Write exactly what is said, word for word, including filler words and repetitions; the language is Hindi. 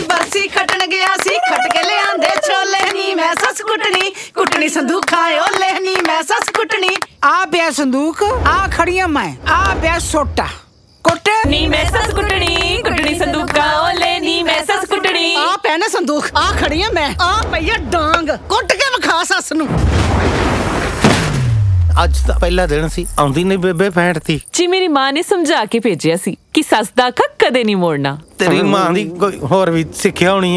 दी बरसी खटन गया सी खट के ले आंदे छोले नी मैं सस कुटनी कुटनी संदूक आए ओ लेनी मैं सस कुटनी आ बे संदूक आ खड़िया मैं आ बे सोटा कुट नी मैं सस कुटनी कुटनी संदूक आ ओ लेनी मैं सस कुटनी आ पैना संदूक आ खड़िया मैं आ पईया डांग कुट के वखा सस नु आज दा पहला दिन सी आउंदी नहीं बेबे फैंट थी जी मेरी मां ने समझा के भेजिया सी कि सस दा कक कदे नहीं मोड़ना तेरी मां दी कोई होर भी सिक्ख्या होनी है।